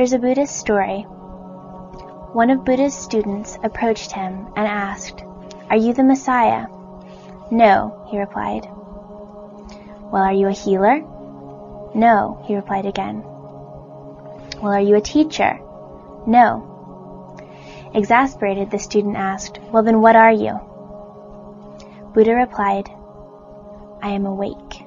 There's a Buddhist story. One of Buddha's students approached him and asked, "Are you the Messiah?" "No," he replied. "Well, are you a healer?" "No," he replied again. "Well, are you a teacher?" "No." Exasperated, the student asked, "Well, then what are you?" Buddha replied, "I am awake."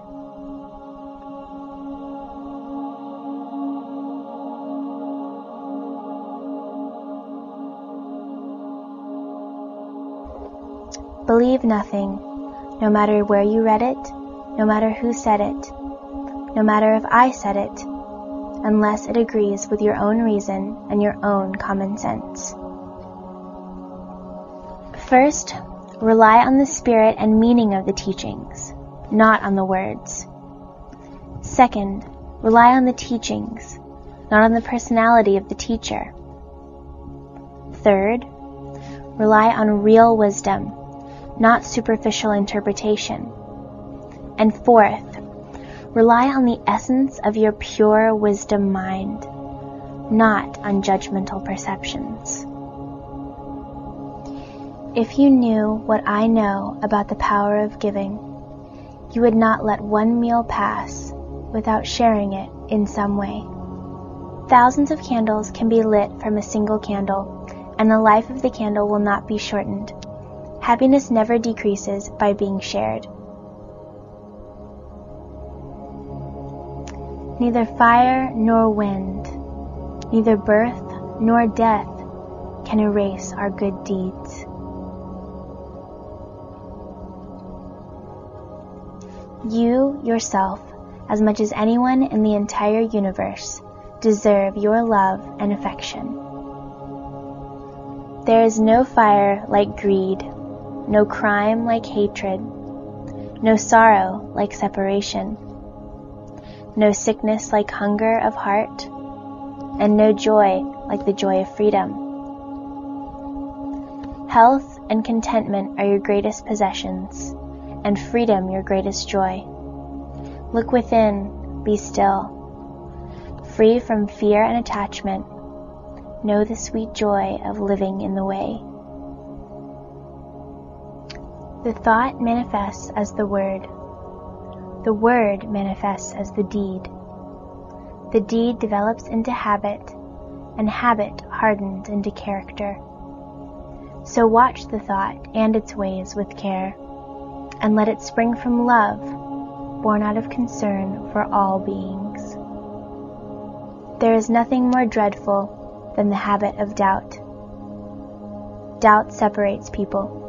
Believe nothing, no matter where you read it, no matter who said it, no matter if I said it, unless it agrees with your own reason and your own common sense. First, rely on the spirit and meaning of the teachings, not on the words. Second, rely on the teachings, not on the personality of the teacher. Third, rely on real wisdom, not superficial interpretation. And fourth, rely on the essence of your pure wisdom mind, not on judgmental perceptions. If you knew what I know about the power of giving, you would not let one meal pass without sharing it in some way. Thousands of candles can be lit from a single candle, and the life of the candle will not be shortened. Happiness never decreases by being shared. Neither fire nor wind, neither birth nor death can erase our good deeds. You yourself, as much as anyone in the entire universe, deserve your love and affection. There is no fire like greed, no crime like hatred, no sorrow like separation, no sickness like hunger of heart, and no joy like the joy of freedom. Health and contentment are your greatest possessions, and freedom your greatest joy. Look within, be still. Free from fear and attachment, know the sweet joy of living in the way. The thought manifests as the word manifests as the deed develops into habit, and habit hardens into character. So watch the thought and its ways with care, and let it spring from love, born out of concern for all beings. There is nothing more dreadful than the habit of doubt. Doubt separates people.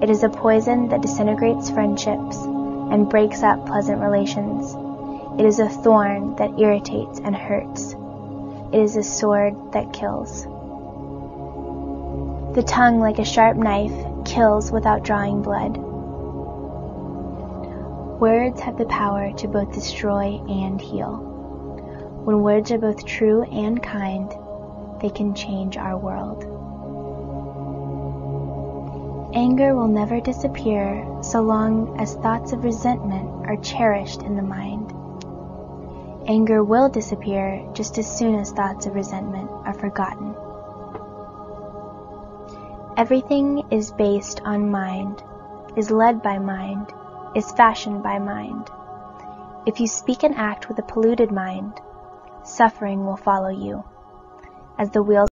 It is a poison that disintegrates friendships and breaks up pleasant relations. It is a thorn that irritates and hurts. It is a sword that kills. The tongue, like a sharp knife, kills without drawing blood. Words have the power to both destroy and heal. When words are both true and kind, they can change our world. Anger will never disappear so long as thoughts of resentment are cherished in the mind. Anger will disappear just as soon as thoughts of resentment are forgotten. Everything is based on mind, is led by mind, is fashioned by mind. If you speak and act with a polluted mind, suffering will follow you, as the wheels